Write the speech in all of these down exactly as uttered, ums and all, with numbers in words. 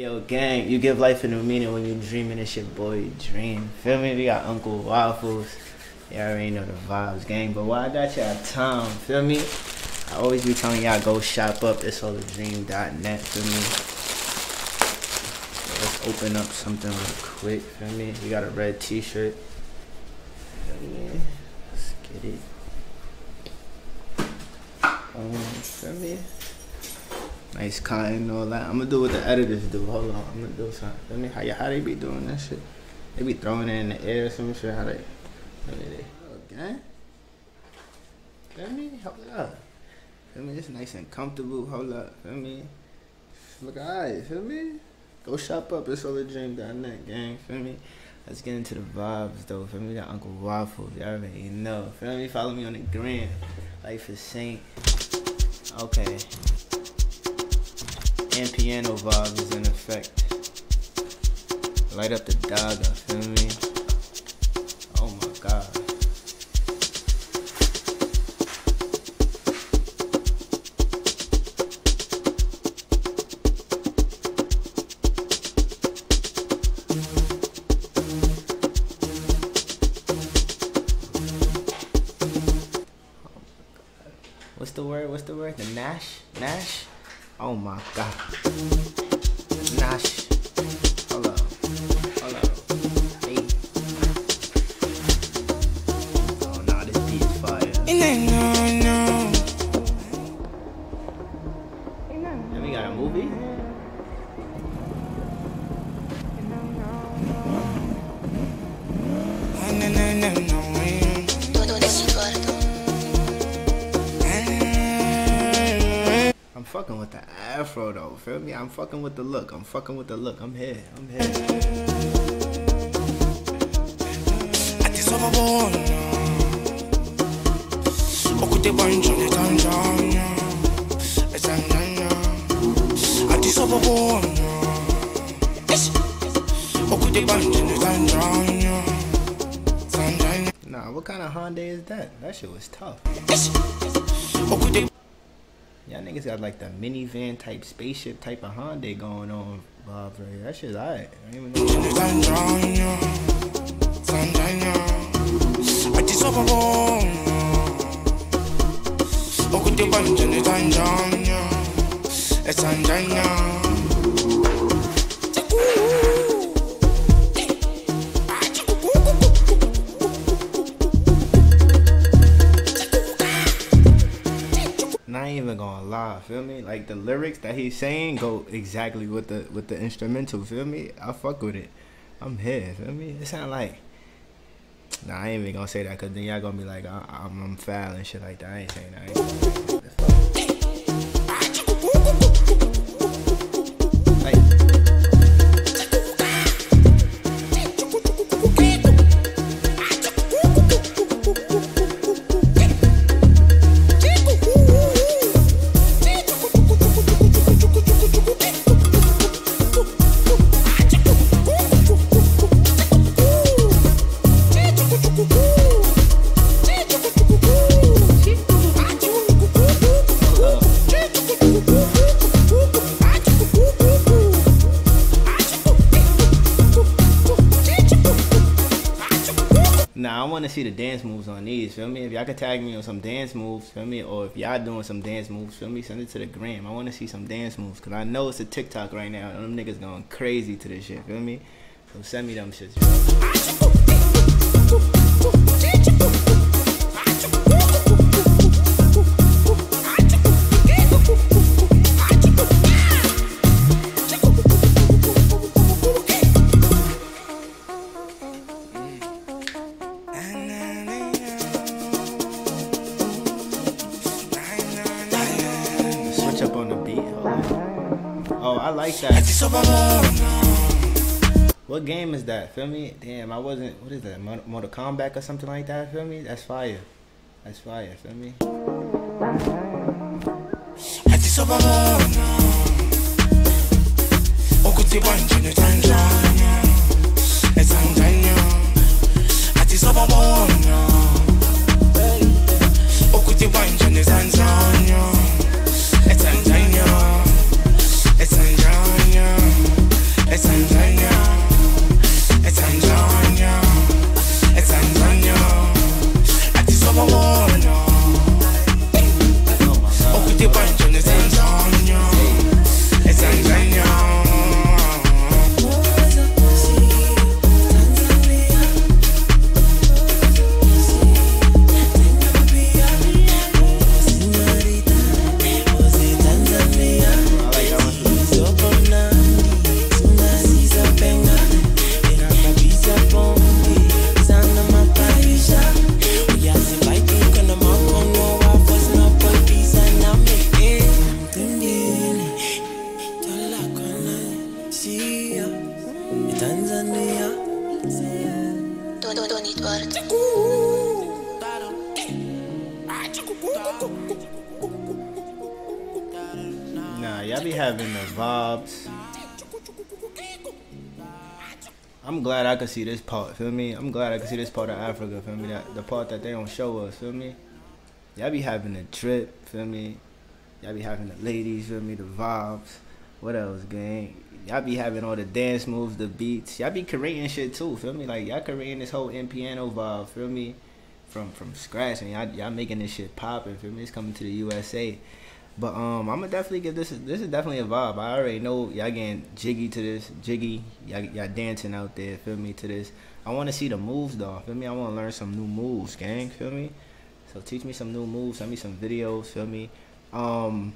Yo, gang, you give life a new meaning when you dreaming. It's your boy Dream. Feel me? We got Uncle Waffles. Y'all already know the vibes, gang. But why I got y'all time? Feel me? I always be telling y'all go shop up. it's all the dream dot net. Feel me? So let's open up something real quick. Feel me? We got a red T-shirt. Feel me? Let's get it. Um, feel me? Nice cotton and all that. I'm gonna do what the editors do. Hold on, I'm gonna do something. Feel me? How, how they be doing that shit? They be throwing it in the air or some shit. How they? Feel me? They, okay. Feel me? Hold up. Feel me? It's nice and comfortable. Hold up. Feel me? Look alright. Feel me? Go shop up. it's all the dream dot net, gang. Feel me? Let's get into the vibes though. Feel me? We got Uncle Waffles. Y'all already know. Feel me? Follow me on the gram. Life is Saint. Okay. And piano vibe is in effect. Light up the dog, feel me? Oh my god. Oh my god. What's the word? What's the word? The Nash? Nash? Oh my god. Nash. Hello. Hello. Hey. Oh nah, this beat is fire. No, no. And we got a movie? No, no, no, no. I'm fucking with the afro though, feel me? I'm fucking with the look. I'm fucking with the look. I'm here. I'm here. Nah, what kind of Hyundai is that? That shit was tough. Y'all niggas got like the minivan type, spaceship type of Hyundai going on, Bob. Right? That shit's alright. I don't even gonna lie, feel me? Like the lyrics that he's saying go exactly with the with the instrumental, feel me? I fuck with it. I'm here, feel me? It sound like, nah, I ain't even gonna say that because then y'all gonna be like, I, I'm, I'm foul and shit like that. I ain't saying that. I ain't saying that. Now, I want to see the dance moves on these, feel me? If y'all could tag me on some dance moves, feel me? Or if y'all doing some dance moves, feel me? Send it to the gram. I want to see some dance moves because I know it's a TikTok right now. Them niggas going crazy to this shit, feel me? So send me them shits. Up on the beat. Oh, I like that. What game is that? Feel me? Damn, I wasn't. What is that? Mortal Kombat or something like that? Feel me? That's fire. That's fire. Feel me? It's It's Nah, y'all be having the vibes. I'm glad I could see this part, feel me? I'm glad I could see this part of Africa, feel me? That, the part that they don't show us, feel me? Y'all be having a trip, feel me? Y'all be having the ladies, feel me? The vibes. What else, gang? Y'all be having all the dance moves, the beats. Y'all be creating shit too, feel me? Like, y'all creating this whole Amapiano vibe, feel me? From from scratch, and y'all y'all making this shit poppin', feel me? It's coming to the U S A. But um, I'ma definitely give this. This is definitely a vibe. I already know y'all getting jiggy to this, jiggy. Y'all y'all dancing out there, feel me? To this, I want to see the moves though, feel me? I want to learn some new moves, gang, feel me? So teach me some new moves. Send me some videos, feel me? Um,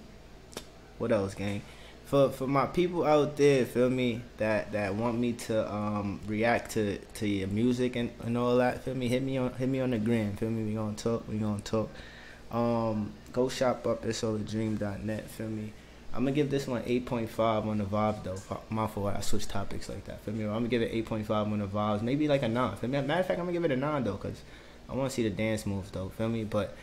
what else, gang? For for my people out there, feel me? That that want me to um react to to your music and and all that, feel me? Hit me on hit me on the gram, feel me? We gonna talk. We gonna talk. Um, go shop up it's all a dream dot net, feel me? I'm gonna give this one eight point five on the vibe though. My fault, I switched topics like that, feel me? I'm gonna give it eight point five on the vibes, maybe like a nine, feel me? Matter of fact, I'm gonna give it a nine though, cause I wanna see the dance moves though, feel me? But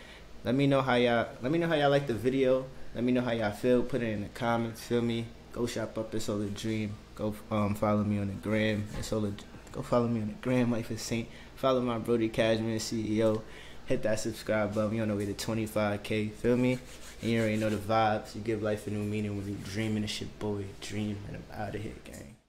let me know how y'all, let me know how y'all like the video, let me know how y'all feel, put it in the comments, feel me? Go shop up It's All a Dream, go um, follow me on the gram, It's All a, go follow me on the gram, Life is Saint, follow my brody Cashman, C E O, hit that subscribe button. We on the way to twenty-five K, feel me? And you already know the vibes. You give life a new meaning when you dreaming. It's your boy Dream, and I'm out of here, gang.